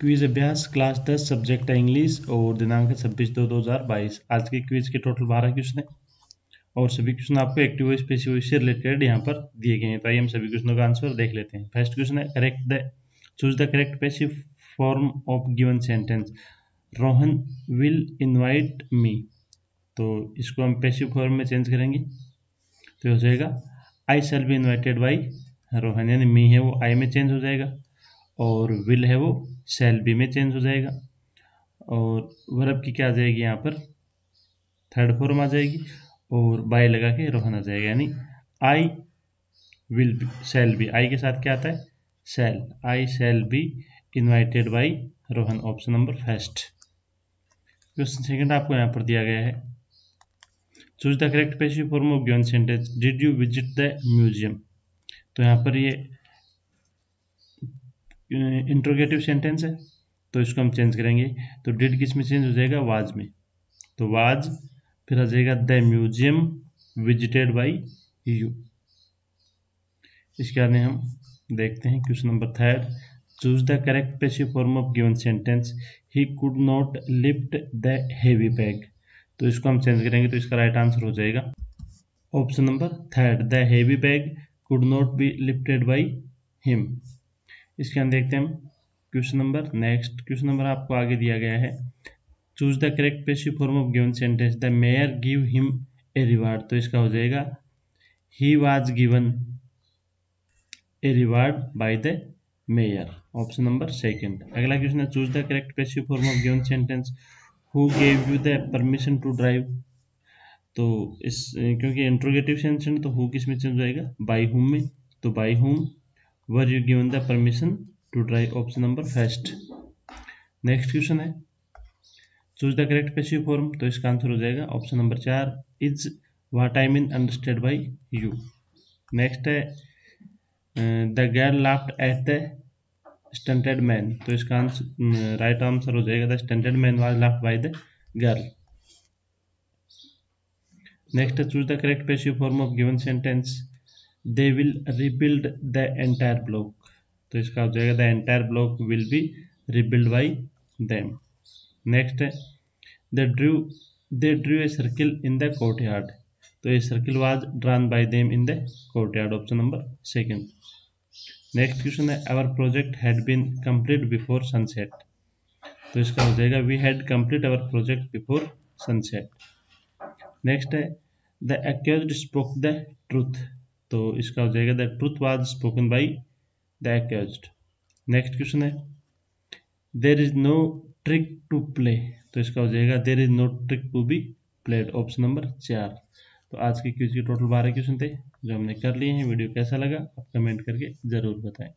Quiz अभ्यास class 10 subject है English और दिनांक है 26/2/2022। आज के क्विज के टोटल 12 क्वेश्चन है और सभी क्वेश्चन आपको एक्टिव वॉइस पैसिव वॉइस से रिलेटेड यहां पर दिए गए हैं। तो आइए हम सभी क्वेश्चनों का आंसर देख लेते हैं। फर्स्ट क्वेश्चन है choose the correct passive form of given sentence. Rohan will invite me, तो इसको हम पैसिव फॉर्म में चेंज करेंगे तो हो जाएगा I shall be invited by Rohan, यानी मी है वो आई में चेंज हो जाएगा और विल है वो शैल बी में चेंज हो जाएगा और वर्ब की क्या आ जाएगी यहाँ पर थर्ड फॉर्म आ जाएगी और बाय लगा के रोहन आ जाएगा, यानी I will be shall be, I के साथ क्या आता है shall, I shall be invited by Rohan, option number first. Question second आपको यहाँ पर दिया गया है choose the correct passive form of given sentence did you visit the museum. तो यहाँ पर ये इंट्रोगेटिव सेंटेंस है तो इसको हम चेंज करेंगे, तो डिड किस में चेंज हो जाएगा वाज में, तो वाज फिर आ जाएगा the museum visited by you. इसके आगे हम देखते हैं question number third choose the correct passive form of given sentence he could not lift the heavy bag. तो इसको हम चेंज करेंगे तो इसका राइट आंसर हो जाएगा option number third, the heavy bag could not be lifted by him. इसके अंदर देखते हैं हम question number next, question number आपको आगे दिया गया है choose the correct passive form of given sentence the mayor give him a reward. तो इसका हो जाएगा he was given a reward by the mayor, option number second. अगला क्वेश्चन है choose the correct passive form of given sentence who gave you the permission to drive. तो इस क्योंकि interrogative sentence तो हु किस में चेंज हो जाएगा बाय हुम में, तो by whom Were you given the permission to drive? Option number first. Next question है choose the correct passive form, तो इसका आंसर हो जाएगा ऑप्शन नंबर चार is what I mean understood by you। Next है the girl laughed at the stunted man, तो इसका answer right answer हो जाएगा the stunted man was laughed by the girl। Next है choose the correct passive form of given sentence they will rebuild the entire block, तो इसका हो जाएगा the entire block will be rebuilt by them। Next है they drew a circle in the courtyard, तो ये circle was drawn by them in the courtyard, option number second. Next question है our project had been complete before sunset, तो इसका हो जाएगा we had complete our project before sunset. Next है the accused spoke the truth, तो इसका हो जाएगा the truth was spoken by the accused. Next question है there is no trick to play, तो इसका हो जाएगा there is no trick to be played, option number चार। तो आज के क्विज के टोटल 12 क्वेश्चन थे जो हमने कर लिए हैं। वीडियो कैसा लगा आप कमेंट करके जरूर बताएं।